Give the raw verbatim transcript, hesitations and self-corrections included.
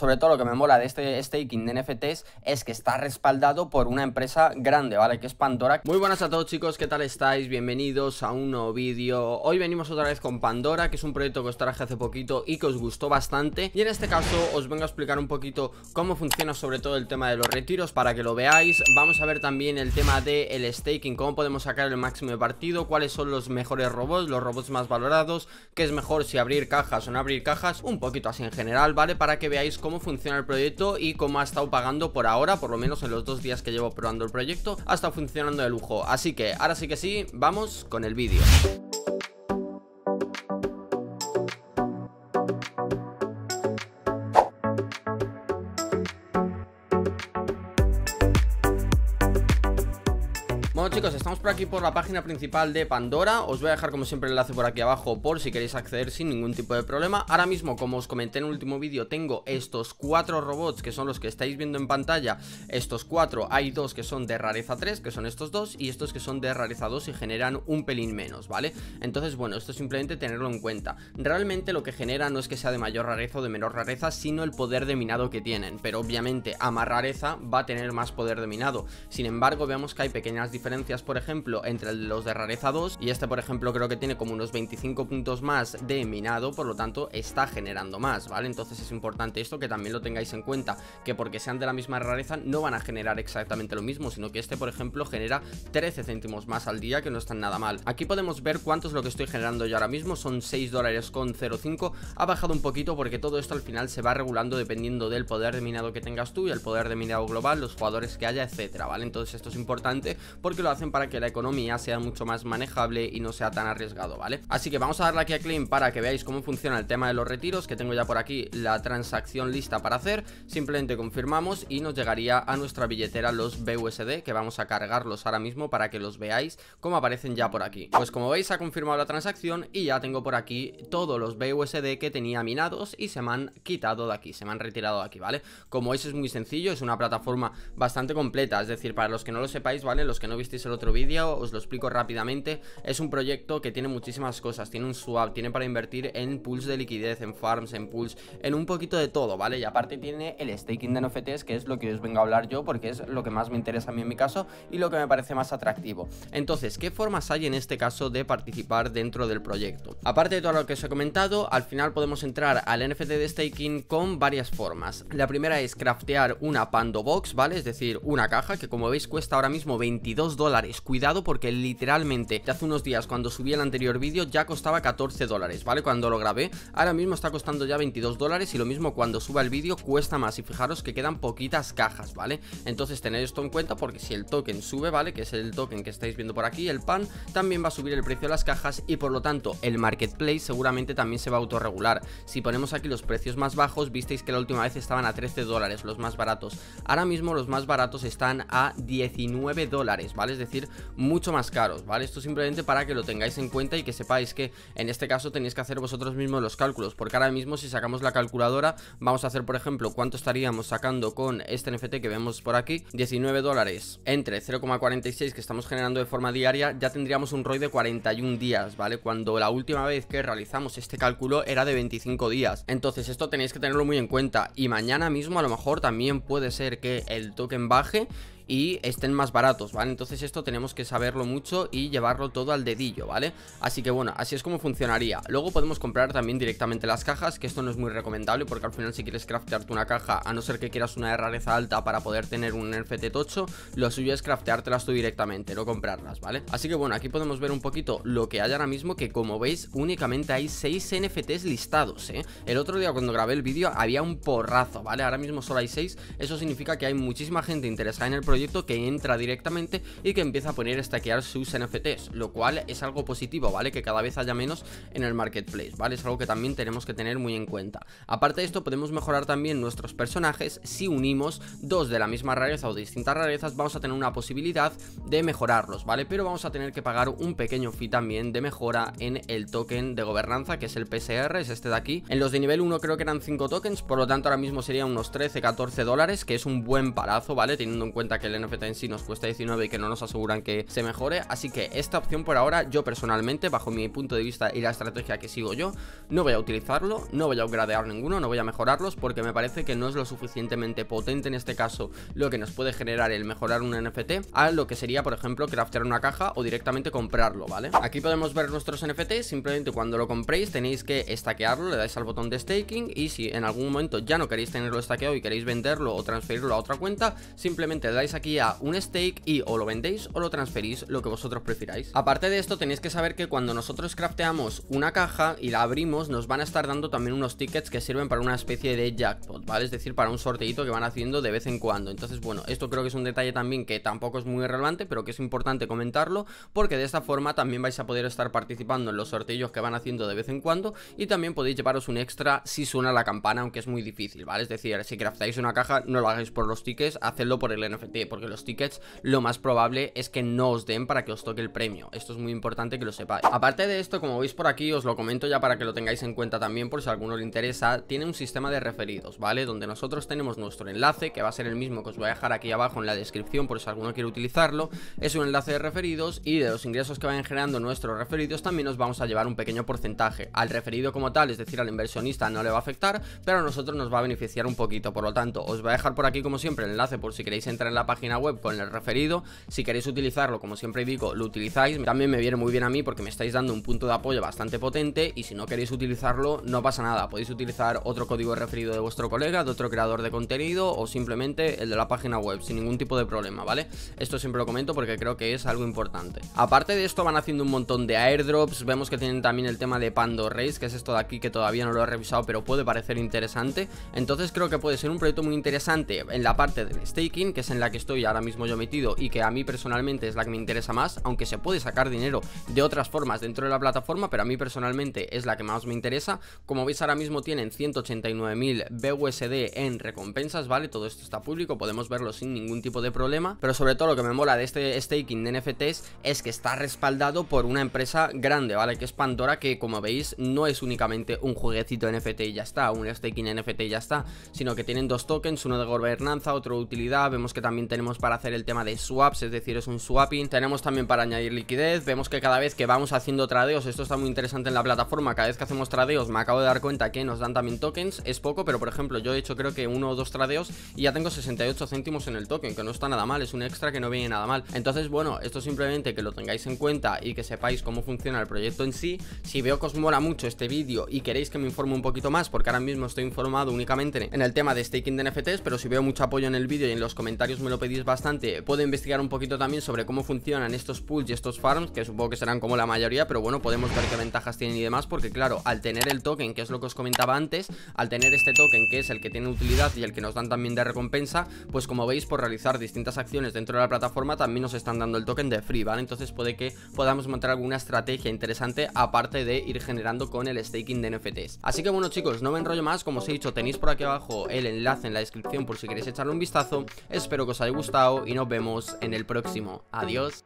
Sobre todo lo que me mola de este staking de N F Ts es que está respaldado por una empresa grande, ¿vale? Que es Pandora. Muy buenas a todos, chicos, ¿qué tal estáis? Bienvenidos a un nuevo vídeo. Hoy venimos otra vez con Pandora, que es un proyecto que os traje hace poquito y que os gustó bastante. Y en este caso os vengo a explicar un poquito cómo funciona sobre todo el tema de los retiros, para que lo veáis. Vamos a ver también el tema del staking, cómo podemos sacar el máximo de partido, cuáles son los mejores robots, los robots más valorados, qué es mejor, si abrir cajas o no abrir cajas, un poquito así en general, ¿vale? Para que veáis cómo funciona el proyecto y cómo ha estado pagando por ahora, por lo menos en los dos días que llevo probando el proyecto, ha estado funcionando de lujo. Así que ahora sí que sí, vamos con el vídeo. Bueno, chicos, estamos por aquí por la página principal de Pandora. Os voy a dejar como siempre el enlace por aquí abajo por si queréis acceder sin ningún tipo de problema. Ahora mismo, como os comenté en el último vídeo, tengo estos cuatro robots que son los que estáis viendo en pantalla. Estos cuatro, hay dos que son de rareza tres, que son estos dos, y estos que son de rareza dos y generan un pelín menos, ¿vale? Entonces, bueno, esto simplemente tenerlo en cuenta. Realmente lo que genera no es que sea de mayor rareza o de menor rareza, sino el poder de minado que tienen. Pero obviamente a más rareza va a tener más poder de minado. Sin embargo, veamos que hay pequeñas diferencias, por ejemplo, entre los de rareza dos y este, por ejemplo, creo que tiene como unos veinticinco puntos más de minado, por lo tanto está generando más, ¿vale? Entonces es importante esto, que también lo tengáis en cuenta, que porque sean de la misma rareza no van a generar exactamente lo mismo, sino que este, por ejemplo, genera trece céntimos más al día, que no están nada mal. Aquí podemos ver cuánto es lo que estoy generando yo ahora mismo, son seis dólares con cero cinco, ha bajado un poquito porque todo esto al final se va regulando dependiendo del poder de minado que tengas tú y el poder de minado global, los jugadores que haya, etcétera, ¿vale? Entonces esto es importante porque lo hacen para que la economía sea mucho más manejable y no sea tan arriesgado, ¿vale? Así que vamos a darle aquí a claim para que veáis cómo funciona el tema de los retiros, que tengo ya por aquí la transacción lista para hacer. Simplemente confirmamos y nos llegaría a nuestra billetera los B U S D, que vamos a cargarlos ahora mismo para que los veáis cómo aparecen ya por aquí. Pues como veis, ha confirmado la transacción y ya tengo por aquí todos los B U S D que tenía minados y se me han quitado de aquí, se me han retirado de aquí, ¿vale? Como veis, es muy sencillo, es una plataforma bastante completa, es decir, para los que no lo sepáis, ¿vale? Los que no visteis el otro vídeo, os lo explico rápidamente. Es un proyecto que tiene muchísimas cosas, tiene un swap, tiene para invertir en pools de liquidez, en farms, en pools, en un poquito de todo, ¿vale? Y aparte tiene el staking de N F Ts, que es lo que os vengo a hablar yo, porque es lo que más me interesa a mí en mi caso y lo que me parece más atractivo. Entonces, ¿qué formas hay en este caso de participar dentro del proyecto? Aparte de todo lo que os he comentado, al final podemos entrar al N F T de staking con varias formas. La primera es craftear una Pandobox, ¿vale? Es decir, una caja que, como veis, cuesta ahora mismo veintidós dólares, cuidado, porque literalmente hace unos días, cuando subí el anterior vídeo, ya costaba catorce dólares, ¿vale? Cuando lo grabé, ahora mismo está costando ya veintidós dólares, y lo mismo cuando suba el vídeo cuesta más, y fijaros que quedan poquitas cajas, ¿vale? Entonces tened esto en cuenta, porque si el token sube, ¿vale? Que es el token que estáis viendo por aquí, el P A N, también va a subir el precio de las cajas, y por lo tanto el marketplace seguramente también se va a autorregular. Si ponemos aquí los precios más bajos, visteis que la última vez estaban a trece dólares los más baratos, ahora mismo los más baratos están a diecinueve dólares, ¿vale? Es decir, mucho más caros, ¿vale? Esto simplemente para que lo tengáis en cuenta y que sepáis que en este caso tenéis que hacer vosotros mismos los cálculos, porque ahora mismo si sacamos la calculadora, vamos a hacer, por ejemplo, cuánto estaríamos sacando con este N F T que vemos por aquí, diecinueve dólares entre cero coma cuarenta y seis que estamos generando de forma diaria, ya tendríamos un R O I de cuarenta y un días, ¿vale? Cuando la última vez que realizamos este cálculo era de veinticinco días, entonces esto tenéis que tenerlo muy en cuenta, y mañana mismo a lo mejor también puede ser que el token baje y estén más baratos, ¿vale? Entonces esto tenemos que saberlo mucho y llevarlo todo al dedillo, ¿vale? Así que bueno, así es como funcionaría. Luego podemos comprar también directamente las cajas, que esto no es muy recomendable, porque al final si quieres craftearte una caja, a no ser que quieras una de rareza alta para poder tener un N F T tocho, lo suyo es crafteártelas tú directamente, no comprarlas, ¿vale? Así que bueno, aquí podemos ver un poquito lo que hay ahora mismo, que como veis únicamente hay seis N F Ts listados, ¿eh? El otro día cuando grabé el vídeo había un porrazo, ¿vale? Ahora mismo solo hay seis, eso significa que hay muchísima gente interesada en el proyecto, que entra directamente y que empieza a poner a stackear sus N F Ts, lo cual es algo positivo, ¿vale? Que cada vez haya menos en el marketplace, ¿vale? Es algo que también tenemos que tener muy en cuenta. Aparte de esto, podemos mejorar también nuestros personajes. Si unimos dos de la misma rareza o de distintas rarezas, vamos a tener una posibilidad de mejorarlos, ¿vale? Pero vamos a tener que pagar un pequeño fee también de mejora en el token de gobernanza, que es el P S R, es este de aquí. En los de nivel uno creo que eran cinco tokens, por lo tanto ahora mismo serían unos trece, catorce dólares, que es un buen palazo, ¿vale? Teniendo en cuenta que el N F T en sí nos cuesta diecinueve y que no nos aseguran que se mejore. Así que esta opción por ahora, yo personalmente, bajo mi punto de vista y la estrategia que sigo yo, no voy a utilizarlo, no voy a upgradear ninguno, no voy a mejorarlos, porque me parece que no es lo suficientemente potente en este caso lo que nos puede generar el mejorar un N F T a lo que sería, por ejemplo, craftear una caja o directamente comprarlo, ¿vale? Aquí podemos ver nuestros N F Ts. Simplemente cuando lo compréis tenéis que estaquearlo, le dais al botón de staking, y si en algún momento ya no queréis tenerlo estaqueado y queréis venderlo o transferirlo a otra cuenta, simplemente le dais aquí a un stake y o lo vendéis o lo transferís, lo que vosotros prefiráis. Aparte de esto, tenéis que saber que cuando nosotros crafteamos una caja y la abrimos, nos van a estar dando también unos tickets que sirven para una especie de jackpot, ¿vale? Es decir, para un sorteito que van haciendo de vez en cuando. Entonces, bueno, esto creo que es un detalle también que tampoco es muy relevante, pero que es importante comentarlo, porque de esta forma también vais a poder estar participando en los sorteos que van haciendo de vez en cuando, y también podéis llevaros un extra si suena la campana, aunque es muy difícil, ¿vale? Es decir, si craftáis una caja, no lo hagáis por los tickets, hacedlo por el N F T, porque los tickets lo más probable es que no os den para que os toque el premio. Esto es muy importante que lo sepáis. Aparte de esto, como veis por aquí, os lo comento ya para que lo tengáis en cuenta también, por si a alguno le interesa, tiene un sistema de referidos, ¿vale? Donde nosotros tenemos nuestro enlace, que va a ser el mismo que os voy a dejar aquí abajo en la descripción por si alguno quiere utilizarlo. Es un enlace de referidos, y de los ingresos que vayan generando nuestros referidos también nos vamos a llevar un pequeño porcentaje. Al referido como tal, es decir, al inversionista, no le va a afectar, pero a nosotros nos va a beneficiar un poquito. Por lo tanto, os voy a dejar por aquí como siempre el enlace por si queréis entrar en la página web con el referido. Si queréis utilizarlo, como siempre digo, lo utilizáis. También me viene muy bien a mí porque me estáis dando un punto de apoyo bastante potente, y si no queréis utilizarlo, no pasa nada. Podéis utilizar otro código referido de vuestro colega, de otro creador de contenido, o simplemente el de la página web, sin ningún tipo de problema, ¿vale? Esto siempre lo comento porque creo que es algo importante. Aparte de esto, van haciendo un montón de airdrops. Vemos que tienen también el tema de Pando Race, que es esto de aquí, que todavía no lo he revisado, pero puede parecer interesante. Entonces creo que puede ser un proyecto muy interesante en la parte del staking, que es en la que estoy ahora mismo yo metido, y que a mí personalmente es la que me interesa más, aunque se puede sacar dinero de otras formas dentro de la plataforma, pero a mí personalmente es la que más me interesa. Como veis, ahora mismo tienen ciento ochenta y nueve mil B U S D en recompensas, ¿vale? Todo esto está público, podemos verlo sin ningún tipo de problema, pero sobre todo lo que me mola de este staking de N F Ts es que está respaldado por una empresa grande, ¿vale? Que es Pandora, que como veis no es únicamente un jueguecito N F T y ya está, un staking N F T y ya está, sino que tienen dos tokens, uno de gobernanza, otro de utilidad. Vemos que también tenemos para hacer el tema de swaps, es decir, es un swapping. Tenemos también para añadir liquidez. Vemos que cada vez que vamos haciendo tradeos, esto está muy interesante en la plataforma, cada vez que hacemos tradeos me acabo de dar cuenta que nos dan también tokens. Es poco, pero por ejemplo yo he hecho creo que uno o dos tradeos y ya tengo sesenta y ocho céntimos en el token, que no está nada mal, es un extra que no viene nada mal. Entonces bueno, esto simplemente que lo tengáis en cuenta y que sepáis cómo funciona el proyecto en sí. Si veo que os mola mucho este vídeo y queréis que me informe un poquito más, porque ahora mismo estoy informado únicamente en el tema de staking de N F Ts, pero si veo mucho apoyo en el vídeo y en los comentarios me lo pedís bastante, puedo investigar un poquito también sobre cómo funcionan estos pools y estos farms, que supongo que serán como la mayoría, pero bueno, podemos ver qué ventajas tienen y demás, porque claro, al tener el token, que es lo que os comentaba antes, al tener este token que es el que tiene utilidad y el que nos dan también de recompensa, pues como veis, por realizar distintas acciones dentro de la plataforma también nos están dando el token de free, ¿vale? Entonces puede que podamos montar alguna estrategia interesante aparte de ir generando con el staking de N F Ts. Así que bueno chicos, no me enrollo más, como os he dicho tenéis por aquí abajo el enlace en la descripción por si queréis echarle un vistazo. Espero que os haya gustado y nos vemos en el próximo. Adiós.